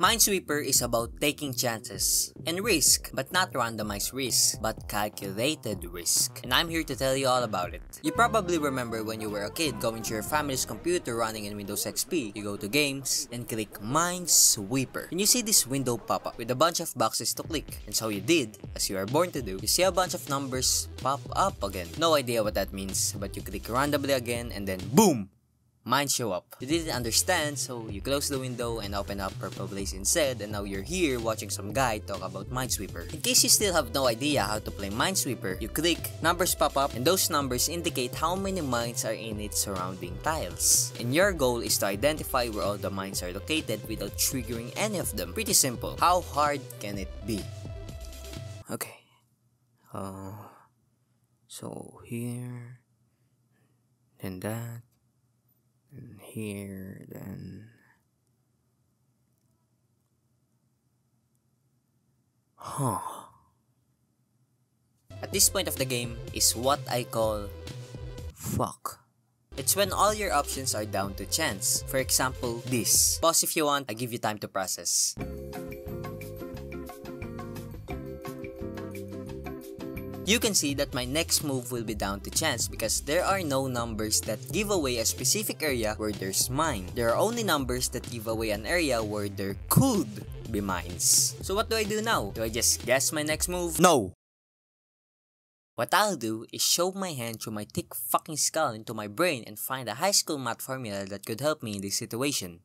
Minesweeper is about taking chances and risk, but not randomized risk, but calculated risk. And I'm here to tell you all about it. You probably remember when you were a kid going to your family's computer running in Windows XP. You go to games and click Minesweeper. And you see this window pop up with a bunch of boxes to click. And so you did, as you are born to do, you see a bunch of numbers pop up again. No idea what that means, but you click randomly again and then boom! Mine show up. You didn't understand, so you close the window and open up Purple Blaze instead, and now you're here watching some guy talk about Minesweeper. In case you still have no idea how to play Minesweeper, you click, numbers pop up, and those numbers indicate how many mines are in its surrounding tiles. And your goal is to identify where all the mines are located without triggering any of them. Pretty simple. How hard can it be? Okay. So here, then that. And here, then... Huh. At this point of the game is what I call... fuck. It's when all your options are down to chance. For example, this. Pause if you want, I give you time to process. You can see that my next move will be down to chance because there are no numbers that give away a specific area where there's mine. There are only numbers that give away an area where there could be mines. So what do I do now? Do I just guess my next move? No! What I'll do is shove my hand through my thick fucking skull into my brain and find a high school math formula that could help me in this situation.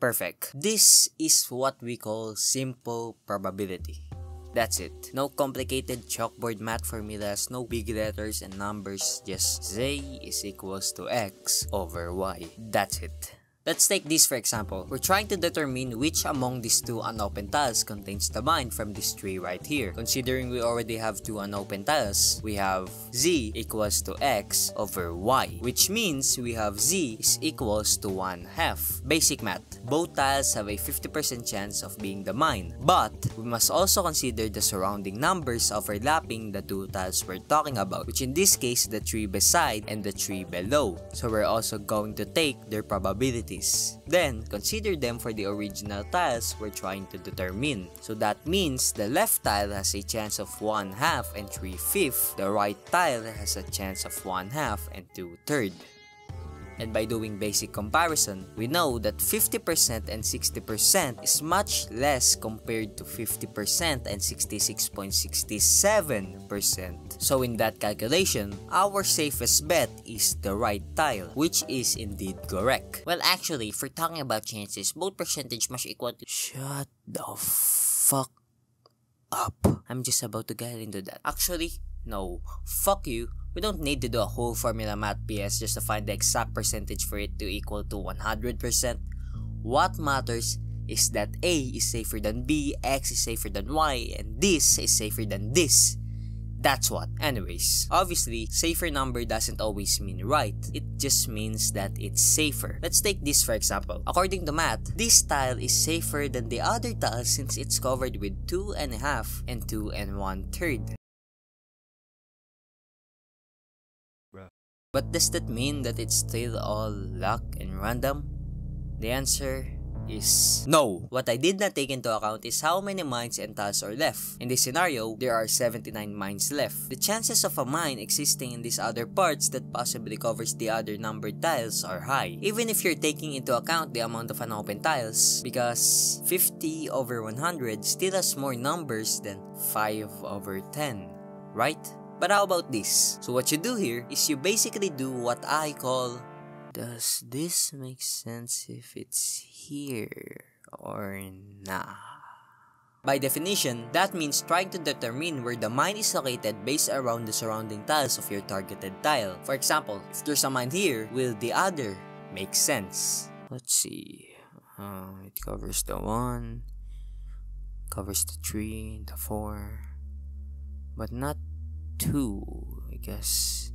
Perfect. This is what we call simple probability. That's it. No complicated chalkboard math formulas, no big letters and numbers, just Z is equals to X over Y. That's it. Let's take this for example. We're trying to determine which among these two unopened tiles contains the mine from this tree right here. Considering we already have two unopened tiles, we have Z equals to X over Y, which means we have Z is equals to 1/2. Basic math. Both tiles have a 50% chance of being the mine, but we must also consider the surrounding numbers overlapping the two tiles we're talking about, which in this case, the tree beside and the tree below. So we're also going to take their probabilities. Then, consider them for the original tiles we're trying to determine. So that means the left tile has a chance of 1/2 and 3/5, the right tile has a chance of 1/2 and 2/3. And by doing basic comparison, we know that 50% and 60% is much less compared to 50% and 66.67%. So in that calculation, our safest bet is the right tile, which is indeed correct. Well, actually, if we're talking about chances, both percentage must equal to... Shut the fuck up. I'm just about to get into that. Actually, no. Fuck you. We don't need to do a whole formula math PS just to find the exact percentage for it to equal to 100%. What matters is that A is safer than B, X is safer than Y, and this is safer than this. That's what. Anyways, obviously, safer number doesn't always mean right. It just means that it's safer. Let's take this for example. According to math, this tile is safer than the other tile since it's covered with 2.5 and 2 1/3. But does that mean that it's still all luck and random? The answer is no. What I did not take into account is how many mines and tiles are left. In this scenario, there are 79 mines left. The chances of a mine existing in these other parts that possibly covers the other numbered tiles are high. Even if you're taking into account the amount of unopened tiles, because 50 over 100 still has more numbers than 5 over 10, right? But how about this? So what you do here is you basically do what I call, does this make sense if it's here or not? By definition, that means trying to determine where the mine is located based around the surrounding tiles of your targeted tile. For example, if there's a mine here, will the other make sense? Let's see. It covers the 1, covers the 3, the 4, but not 2, I guess.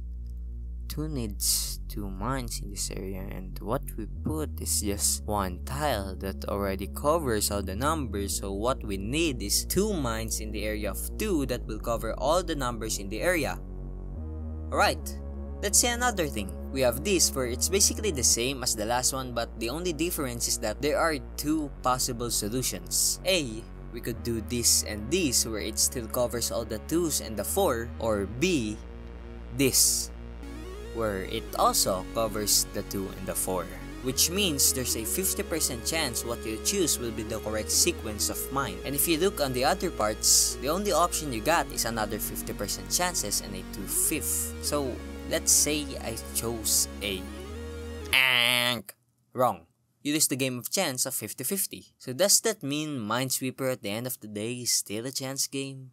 2 needs 2 mines in this area, and what we put is just 1 tile that already covers all the numbers, so what we need is 2 mines in the area of 2 that will cover all the numbers in the area. Alright, Let's see another thing. We have this where it's basically the same as the last one, but the only difference is that there are two possible solutions. A, we could do this and this where it still covers all the 2's and the 4, or B, this, where it also covers the 2 and the 4. Which means there's a 50% chance what you choose will be the correct sequence of mine. And if you look on the other parts, the only option you got is another 50% chances and a 2/5. So let's say I chose A. Wrong. You lose the game of chance of 50-50. So does that mean Minesweeper at the end of the day is still a chance game?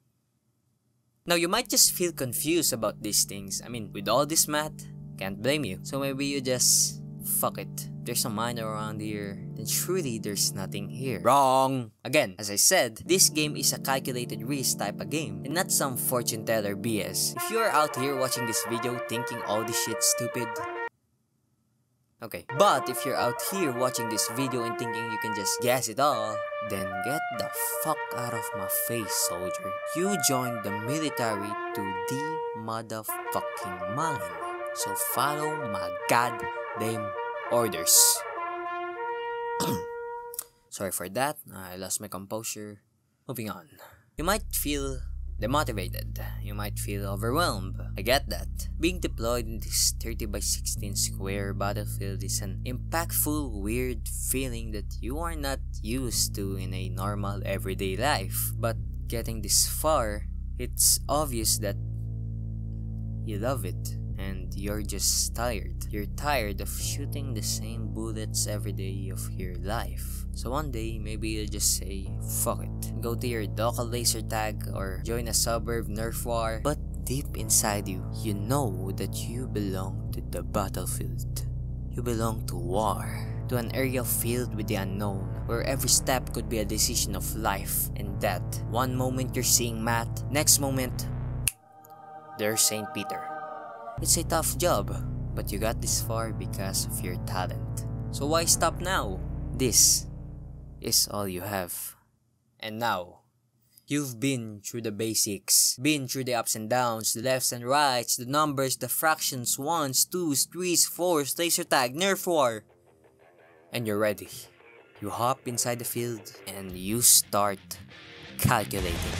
Now you might just feel confused about these things. I mean, with all this math, can't blame you. So maybe you just... fuck it. There's a miner around here, then surely there's nothing here. Wrong! Again, as I said, this game is a calculated risk type of game, and not some fortune teller BS. If you are out here watching this video thinking all this shit stupid, okay. But if you're out here watching this video and thinking you can just guess it all, then get the fuck out of my face, soldier. You joined the military to the motherfucking mine. So follow my goddamn orders. Sorry for that, I lost my composure. Moving on. You might feel demotivated. You might feel overwhelmed. I get that. Being deployed in this 30x16 square battlefield is an impactful, weird feeling that you are not used to in a normal everyday life. But getting this far, it's obvious that you love it. And you're just tired. You're tired of shooting the same bullets every day of your life. So one day, maybe you'll just say, fuck it. Go to your local laser tag or join a suburb nerf war. But deep inside you, you know that you belong to the battlefield. You belong to war. To an area filled with the unknown, where every step could be a decision of life and death. One moment you're seeing Matt, next moment, there's St. Peter. It's a tough job, but you got this far because of your talent. So why stop now? This is all you have. And now, you've been through the basics. Been through the ups and downs, the lefts and rights, the numbers, the fractions, 1s, 2s, 3s, 4s, laser tag, nerf war. And you're ready. You hop inside the field and you start calculating.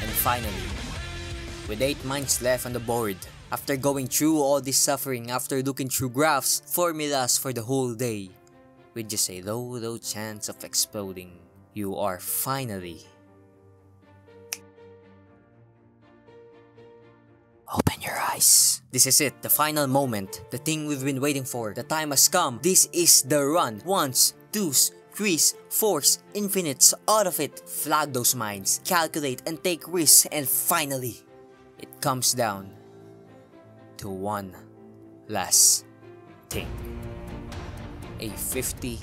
And finally, with 8 mines left on the board, after going through all this suffering, after looking through graphs, formulas for the whole day, with just a low, low chance of exploding, you are finally... open your eyes. This is it, the final moment, the thing we've been waiting for. The time has come. This is the run. 1s, 2s, 3s, 4s, infinites, all of it. Flag those mines, calculate and take risks, and finally, it comes down to one last thing. A 50-50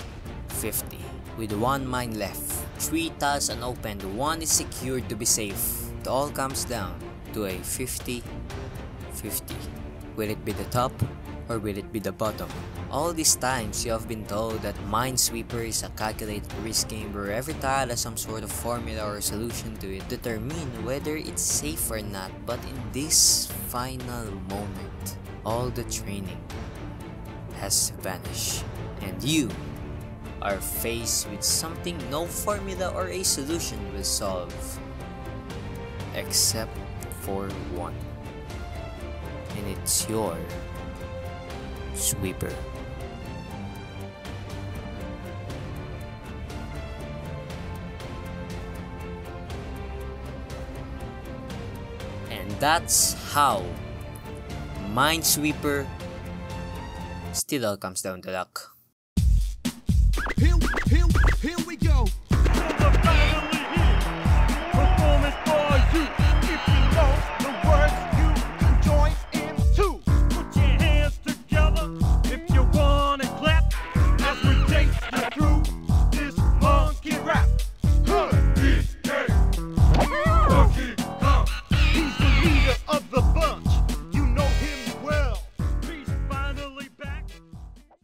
with one mine left. 3 tiles unopened, 1 is secured to be safe. It all comes down to a 50-50. Will it be the top or will it be the bottom? All these times you have been told that Minesweeper is a calculated risk game where every tile has some sort of formula or solution to it to determine whether it's safe or not, but in this final moment, all the training has vanished and you are faced with something no formula or a solution will solve, except for one, and it's your sweeper. And that's how Minesweeper still all comes down to luck. Here we go.